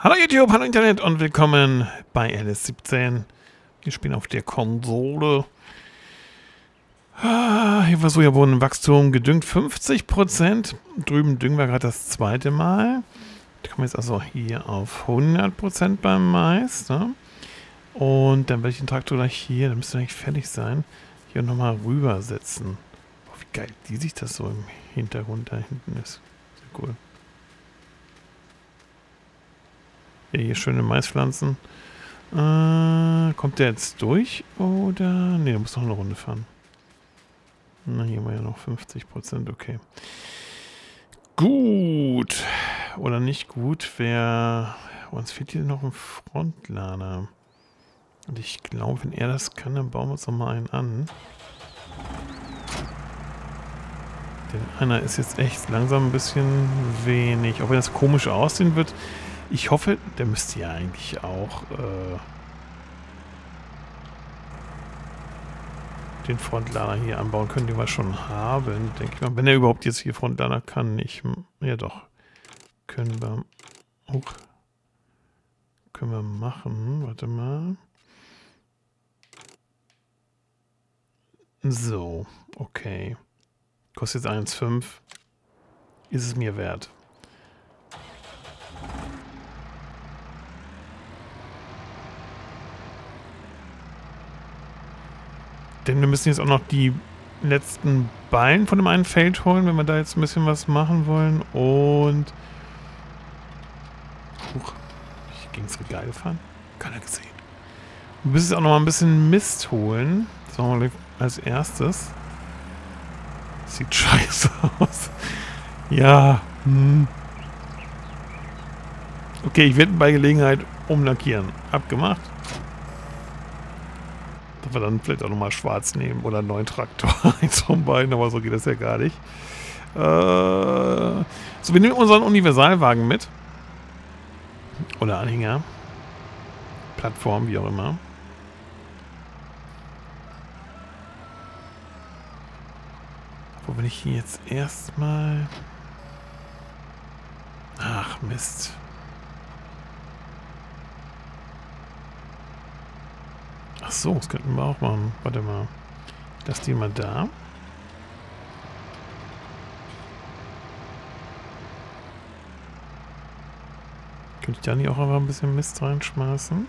Hallo YouTube, hallo Internet und willkommen bei LS17. Wir spielen auf der Konsole. Hier war Sojabohnenwachstum gedüngt 50%. Drüben düngen wir gerade das zweite Mal. Da kommen wir jetzt also hier auf 100% beim Mais. Ne? Und dann werde ich den Traktor gleich hier, dann müsste eigentlich fertig sein, hier nochmal rübersetzen. Boah, wie geil die sich das so im Hintergrund da hinten ist. Sehr cool. Ja, hier schöne Maispflanzen. Kommt der jetzt durch? Oder? Ne, der muss noch eine Runde fahren. Na, hier haben wir ja noch 50%. Okay. Gut. Oder nicht gut. Wer... Uns fehlt hier noch ein Frontlader. Und ich glaube, wenn er das kann, dann bauen wir uns noch mal einen an. Denn einer ist jetzt echt langsam ein bisschen wenig. Auch wenn das komisch aussehen wird... Ich hoffe, der müsste ja eigentlich auch den Frontlader hier anbauen können, den wir schon haben, denke ich mal. Wenn er überhaupt jetzt hier Frontlader kann, ja doch, können wir, können wir machen, warte mal. So, okay. Kostet jetzt 1,5. Ist es mir wert. Denn wir müssen jetzt auch noch die letzten Ballen von dem einen Feld holen, wenn wir da jetzt ein bisschen was machen wollen. Und... Huch, ich ging ins Regal gefahren. Keiner gesehen. Wir müssen jetzt auch noch mal ein bisschen Mist holen. Das machen wir als erstes. Sieht scheiße aus. Ja. Okay, ich werde bei Gelegenheit umlackieren. Abgemacht. Wir dann vielleicht auch nochmal schwarz nehmen oder einen neuen Traktor, eins von beiden, aber so geht das ja gar nicht. So, wir nehmen unseren Universalwagen mit. Oder Anhänger. Plattform, wie auch immer. Wo bin ich hier jetzt erstmal? Ach, Mist. Ach so, das könnten wir auch machen. Warte mal. Lass die mal da. Könnte ich da nicht auch einfach ein bisschen Mist reinschmeißen?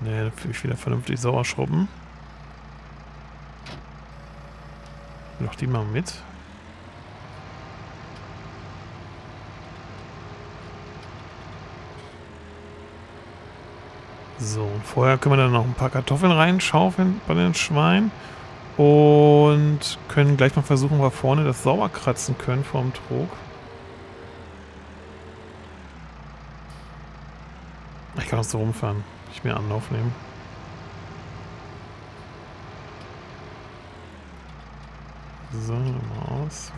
Ne, da fühle ich wieder vernünftig Sauerschrauben. Noch die mal mit. So, vorher können wir dann noch ein paar Kartoffeln reinschaufeln bei den Schweinen und können gleich mal versuchen, ob wir vorne das sauber kratzen können vom Trog. Ich kann auch so rumfahren, nicht mehr Anlauf nehmen. So, mal aus.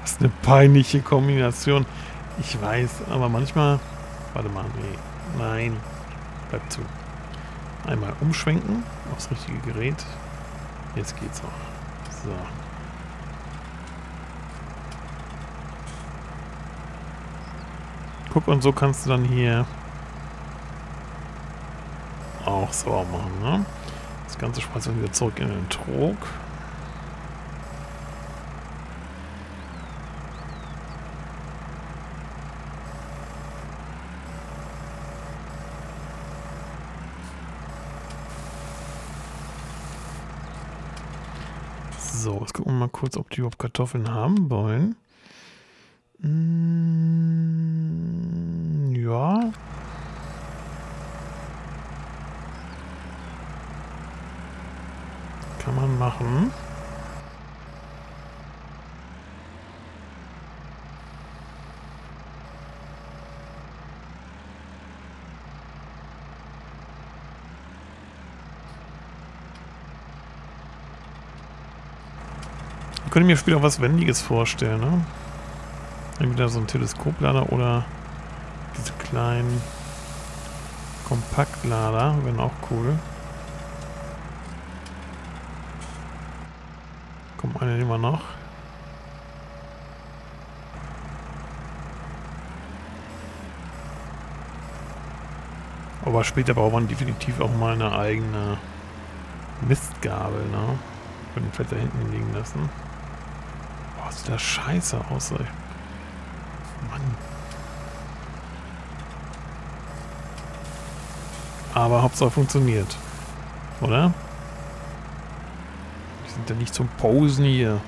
Das ist eine peinliche Kombination. Ich weiß, aber manchmal... Warte mal, nee. Nein. Bleibt zu. Einmal umschwenken aufs richtige Gerät. Jetzt geht's auch. So. Guck, und so kannst du dann hier auch sauber machen, ne? Das Ganze schmeißt dann wieder zurück in den Trog. So, jetzt gucken wir mal kurz, ob die überhaupt Kartoffeln haben wollen. Ja. Kann man machen. Ich könnte mir später auch was Wendiges vorstellen, ne? Entweder so ein Teleskoplader oder diese kleinen Kompaktlader, wären auch cool. Komm, einen nehmen wir noch. Aber später braucht man definitiv auch mal eine eigene Mistgabel, ne? Können wir vielleicht da hinten liegen lassen. Boah, sieht das scheiße aus, ey. Mann. Aber Hauptsache funktioniert. Oder? Die sind ja nicht zum Posen hier.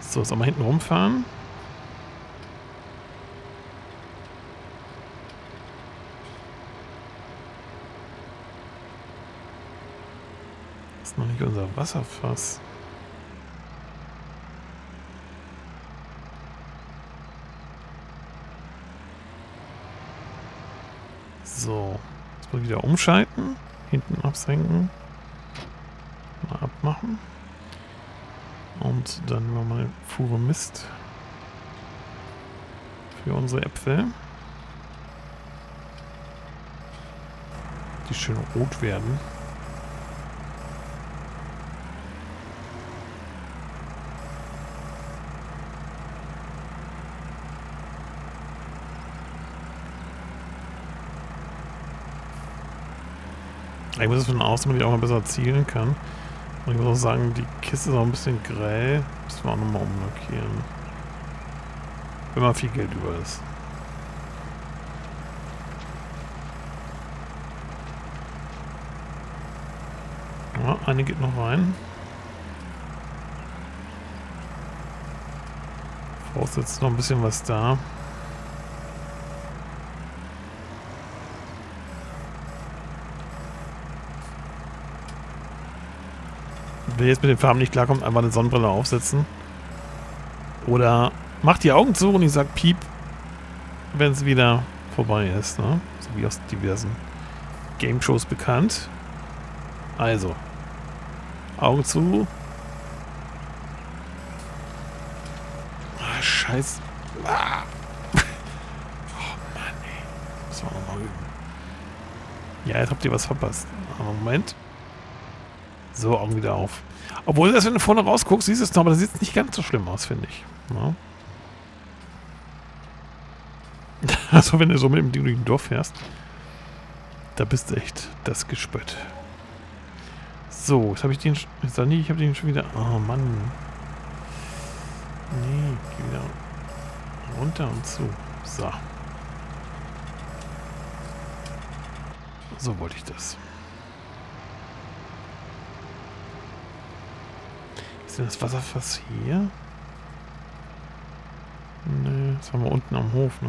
So, jetzt auch mal hinten rumfahren. Das ist noch nicht unser Wasserfass. So. Jetzt mal wieder umschalten. Hinten absenken. Mal abmachen. Und dann machen wir eine Fuhre Mist. Für unsere Äpfel. Die schön rot werden. Ich muss es von außen, damit ich auch mal besser zielen kann. Und ich muss auch sagen, die Kiste ist auch ein bisschen grell. Müssen wir auch nochmal umlockieren. Wenn mal viel Geld über ist. Ja, eine geht noch rein. Voraussetzt noch ein bisschen was da. Wer jetzt mit den Farben nicht klarkommt, einfach eine Sonnenbrille aufsetzen. Oder macht die Augen zu und ich sag Piep, wenn es wieder vorbei ist, ne? So wie aus diversen Game-Shows bekannt. Also, Augen zu. Ah, scheiße. Ah. Oh Mann, ey. Müssen wir nochmal üben. Ja, jetzt habt ihr was verpasst. Aber Moment. So, Augen wieder auf. Obwohl, das, wenn du vorne rausguckst, siehst du es noch, aber das sieht nicht ganz so schlimm aus, finde ich. Ja. Also, wenn du so mit dem Ding durch den Dorf fährst, da bist du echt das Gespött. So, jetzt habe ich den. Jetzt nee, ich habe den schon wieder. Oh Mann. Nee, geh wieder runter und zu. So. So wollte ich das. Ist denn das Wasserfass hier? Ne, das haben wir unten am Hof, ne?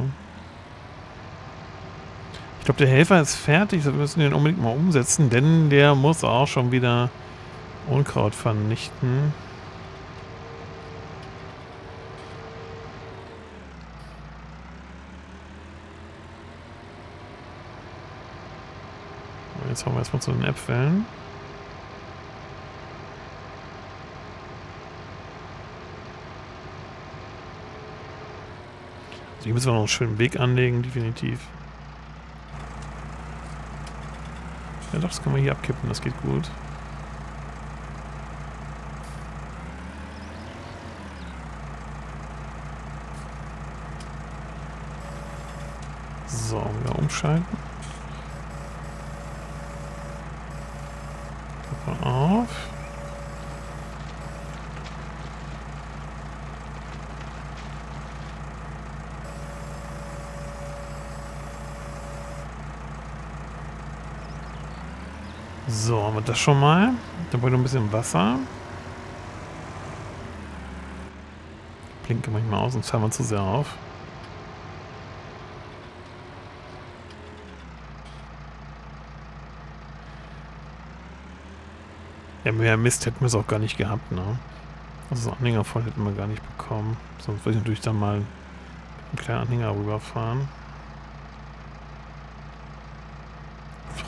Ich glaube, der Helfer ist fertig, wir müssen den unbedingt mal umsetzen, denn der muss auch schon wieder Unkraut vernichten. Jetzt haben wir erstmal zu den Äpfeln. Hier müssen wir noch einen schönen Weg anlegen, definitiv. Ja doch, das können wir hier abkippen, das geht gut. So, wieder umschalten. Klappe auf. So, haben wir das schon mal. Dann brauche ich noch ein bisschen Wasser. Ich blinke manchmal aus, sonst fallen wir zu sehr auf. Ja, mehr Mist hätten wir es auch gar nicht gehabt, ne? Also so Anhänger voll hätten wir gar nicht bekommen. Sonst würde ich natürlich dann mal einen kleinen Anhänger rüberfahren.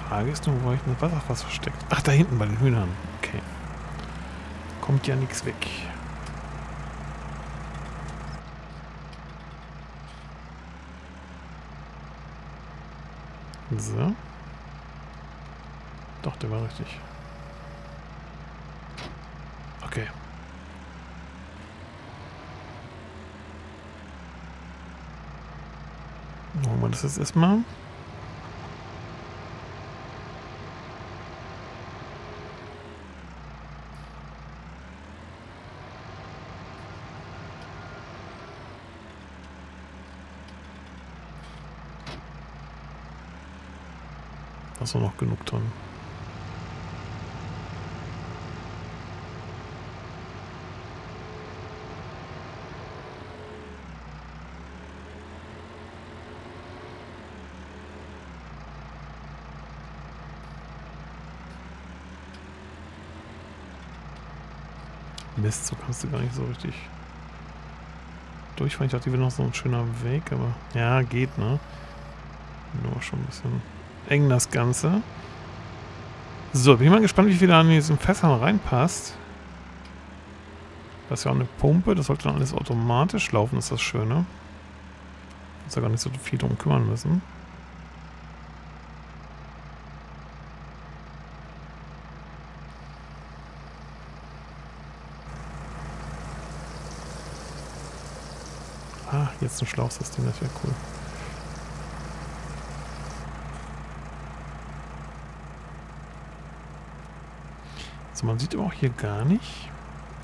Frage ist nur, wo ich das Wasserfass versteckt. Ach, da hinten bei den Hühnern. Okay. Kommt ja nichts weg. So. Doch, der war richtig. Okay. Machen wir das jetzt erstmal. Da ist noch genug drin. Mist, so kannst du gar nicht so richtig durchfahren. Ich dachte, die wäre noch so ein schöner Weg, aber ja, geht, ne? Nur schon ein bisschen eng das Ganze. So, bin ich mal gespannt, wie viel da an diesen Fässern reinpasst. Das ist ja auch eine Pumpe, das sollte dann alles automatisch laufen, ist das Schöne. Muss ja gar nicht so viel drum kümmern müssen. Ah, jetzt ein Schlauchsystem, das wäre cool. So, man sieht aber auch hier gar nicht.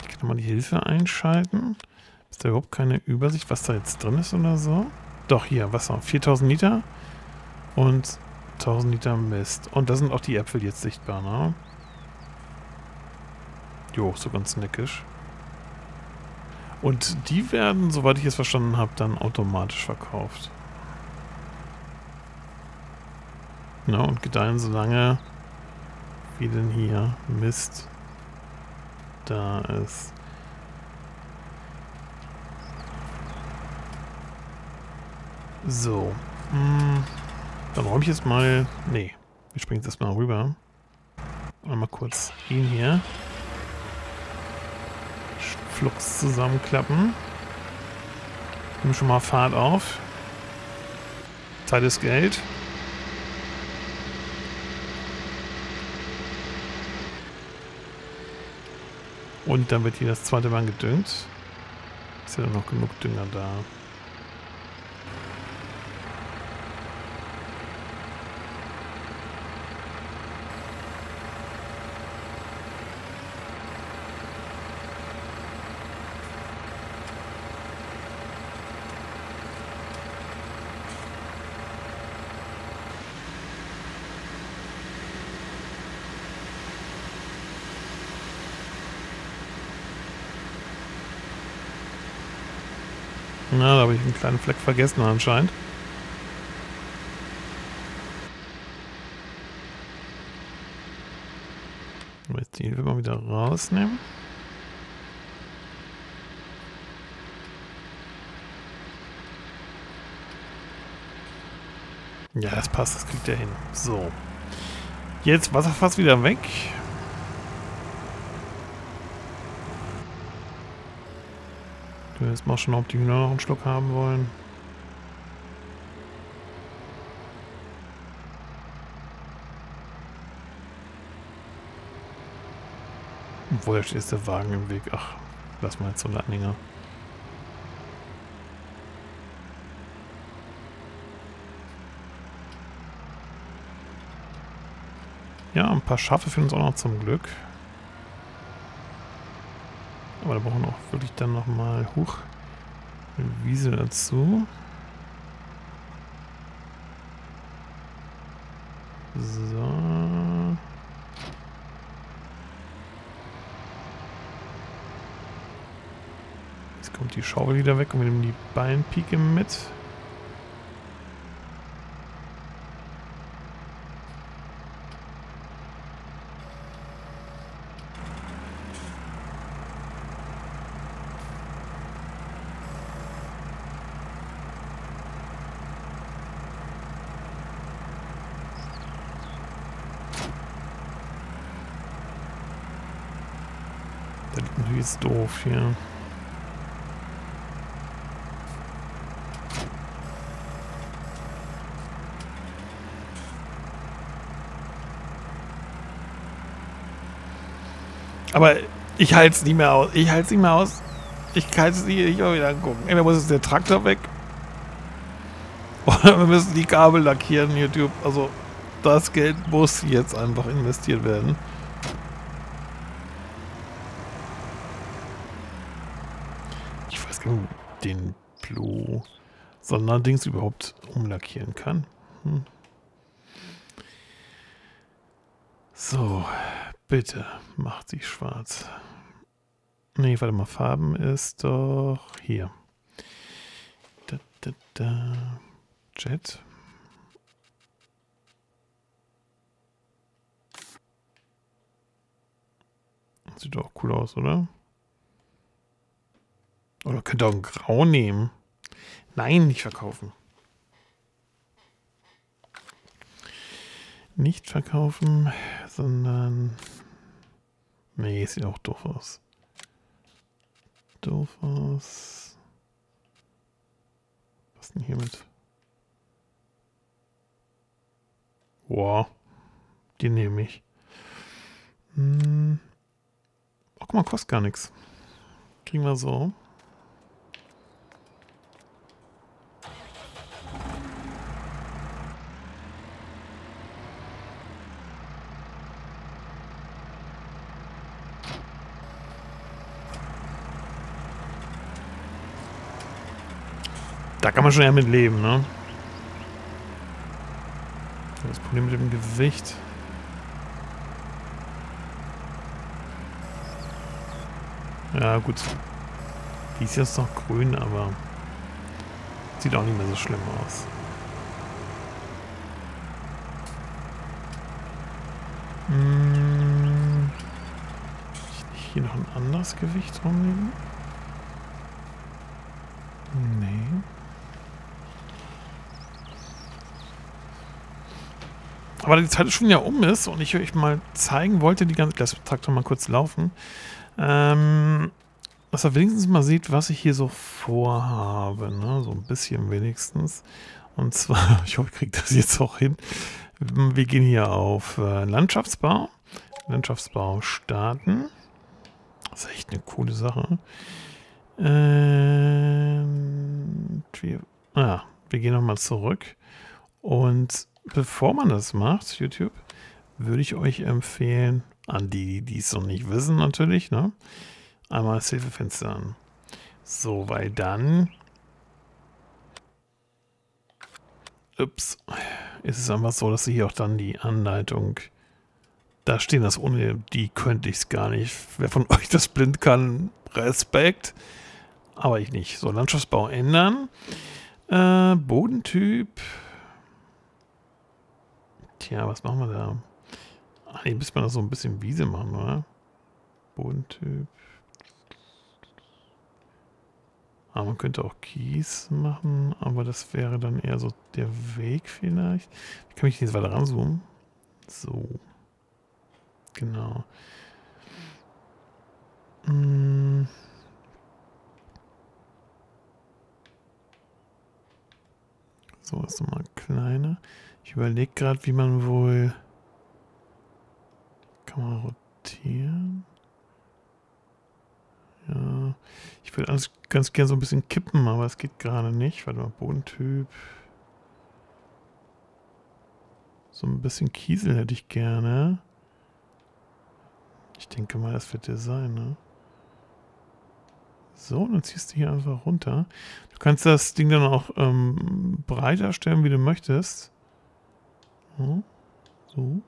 Ich kann mal die Hilfe einschalten. Ist da überhaupt keine Übersicht, was da jetzt drin ist oder so? Doch, hier, Wasser. 4000 Liter und 1000 Liter Mist. Und da sind auch die Äpfel jetzt sichtbar, ne? Jo, so ganz neckisch. Und die werden, soweit ich es verstanden habe, dann automatisch verkauft. Na, und gedeihen so lange, wie denn hier Mist da ist. So. Dann räume ich jetzt mal... Nee, wir springen jetzt erstmal rüber. Mal kurz ihn hier. Flux zusammenklappen. Nimm schon mal Fahrt auf. Zeit ist Geld. Und dann wird hier das zweite Mal gedüngt. Ist ja noch genug Dünger da. Na, da habe ich einen kleinen Fleck vergessen anscheinend. Jetzt die Hilfe mal wieder rausnehmen. Ja, das passt, das kriegt er hin. So. Jetzt Wasserfass wieder weg. Jetzt mal schon, ob die Hühner noch einen Schluck haben wollen. Obwohl, da steht der Wagen im Weg. Ach, lass mal jetzt so einen Anhänger. Ja, ein paar Schafe finden uns auch noch zum Glück. Aber da brauchen wir auch wirklich dann nochmal hoch eine Wiese dazu. So. Jetzt kommt die Schaufel wieder weg und wir nehmen die Beinpike mit. Ist doof hier. Aber ich halte es nicht mehr aus. Ich halte es nicht mehr aus. Ich kann es nicht mal wieder angucken. Entweder muss jetzt der Traktor weg Oder wir müssen die Kabel lackieren, YouTube. Also das Geld muss jetzt einfach investiert werden. Ich weiß gar nicht, ob den Blue Sonderdings überhaupt umlackieren kann. Hm. So, bitte macht sie schwarz. Nee, warte mal, Farben ist doch hier. Da, da, da. Jet. Das sieht doch cool aus, oder? Oder könnt ihr auch ein Grau nehmen? Nein, nicht verkaufen. Nicht verkaufen, sondern... Nee, sieht auch doof aus. Doof aus. Was denn hiermit? Wow. Die nehme ich. Hm. Oh, guck mal, kostet gar nichts. Kriegen wir so. Da kann man schon eher mit leben, ne? Das Problem mit dem Gewicht. Ja, gut. Die ist jetzt noch grün, aber sieht auch nicht mehr so schlimm aus. Hm. Kann ich hier noch ein anderes Gewicht rumnehmen? Nee. Aber die Zeit schon ja um ist und ich euch mal zeigen wollte, die ganze... Lass den Traktor mal kurz laufen. Dass ihr wenigstens mal seht, was ich hier so vorhabe. Ne? So ein bisschen wenigstens. Und zwar, ich hoffe, ich kriege das jetzt auch hin. Wir gehen hier auf Landschaftsbau. Landschaftsbau starten. Das ist echt eine coole Sache. Wir gehen nochmal zurück. Und bevor man das macht, YouTube, würde ich euch empfehlen, an die, die es noch nicht wissen natürlich, ne? Einmal das Hilfefenster an. So, weil dann ist es einfach so, dass sie hier auch dann die Anleitung da stehen, das ohne die könnte ich es gar nicht. Wer von euch das blind kann, Respekt. Aber ich nicht. So, Landschaftsbau ändern. Bodentyp. Tja, was machen wir da? Eigentlich müsste man das so ein bisschen Wiese machen, oder? Bodentyp. Aber man könnte auch Kies machen, aber das wäre dann eher so der Weg vielleicht. Ich kann mich jetzt weiter ranzoomen. So. Genau. Hm. So, ist nochmal kleiner. Ich überlege gerade, wie man wohl... Kann man rotieren? Ja. Ich würde alles ganz gern so ein bisschen kippen, aber es geht gerade nicht. Warte mal, Bodentyp. So ein bisschen Kiesel hätte ich gerne. Ich denke mal, das wird der sein, ne? So, dann ziehst du hier einfach runter. Du kannst das Ding dann auch breiter stellen, wie du möchtest. So. So.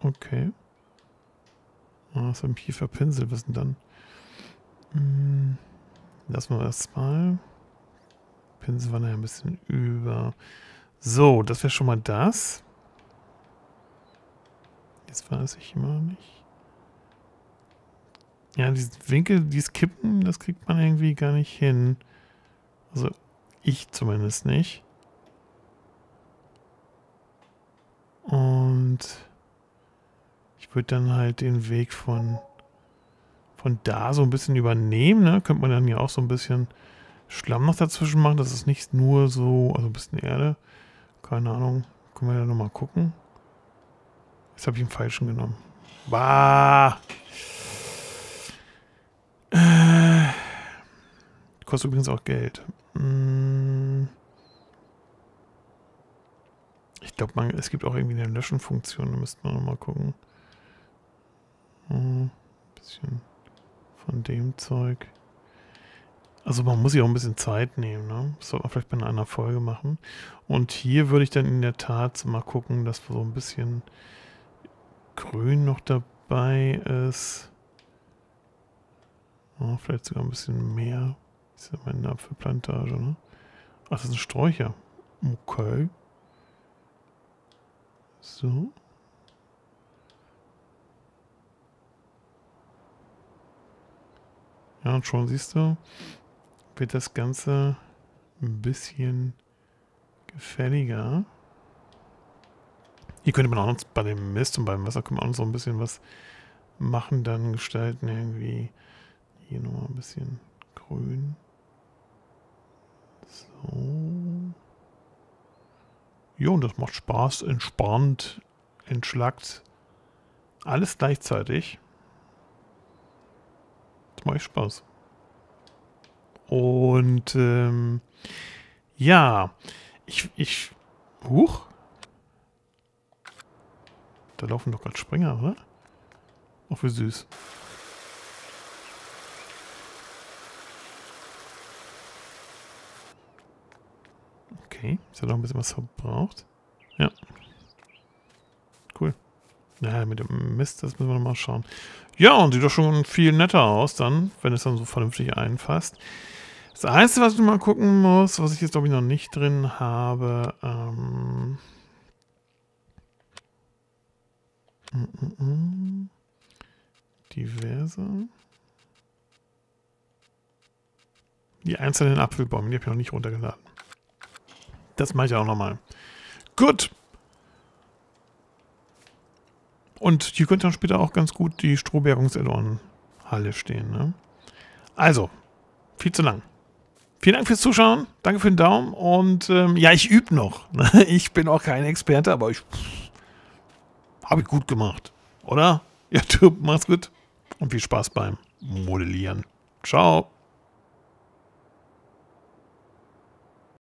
Okay. Oh, was habe ich hier verpinselt? Was denn dann? Hm, lassen wir das mal. Pinsel war ja ein bisschen über. So, das wäre schon mal das. Jetzt weiß ich immer nicht. Ja, diesen Winkel, dieses Kippen, das kriegt man irgendwie gar nicht hin. Also, ich zumindest nicht. Und ich würde dann halt den Weg von da so ein bisschen übernehmen, ne? Könnte man dann hier auch so ein bisschen Schlamm noch dazwischen machen, dass es nicht nur so, also ein bisschen Erde. Keine Ahnung, können wir da nochmal gucken. Jetzt habe ich den falschen genommen. Bah! Kostet übrigens auch Geld. Ich glaube, es gibt auch irgendwie eine Löschenfunktion, da müsste man nochmal gucken. Ein bisschen von dem Zeug. Also man muss sich auch ein bisschen Zeit nehmen, ne? Das sollte man vielleicht bei einer Folge machen. Und hier würde ich dann in der Tat mal gucken, dass so ein bisschen Grün noch dabei ist. Oh, vielleicht sogar ein bisschen mehr. Das ist ja meine Apfelplantage, ne? Ach, das sind Sträucher. Okay. So. Ja, und schon siehst du, wird das Ganze ein bisschen gefälliger. Hier könnte man auch noch bei dem Mist und beim Wasser können wir auch noch so ein bisschen was machen, dann gestalten irgendwie. Hier nochmal ein bisschen grün. So. Jo, und das macht Spaß, entspannt, entschlackt. Alles gleichzeitig. Das macht Spaß. Und, ja. Huch. Da laufen doch gerade Springer, oder? Auch wie süß. Okay, ist ja noch ein bisschen was verbraucht. Ja. Cool. Naja, mit dem Mist, das müssen wir nochmal schauen. Ja, und sieht doch schon viel netter aus dann, wenn es dann so vernünftig einfasst. Das Einzige, was ich mal gucken muss, was ich jetzt, glaube ich, noch nicht drin habe, diverse. Die einzelnen Apfelbäume, die habe ich noch nicht runtergeladen. Das mache ich auch nochmal. Gut. Und hier könnte dann später auch ganz gut die Strohbergungs-Add-on-Halle stehen. Ne? Also, viel zu lang. Vielen Dank fürs Zuschauen. Danke für den Daumen. Und ja, ich übe noch. Ich bin auch kein Experte, aber ich habe ich gut gemacht. Oder? Ja, du, mach's gut. Und viel Spaß beim Modellieren. Ciao.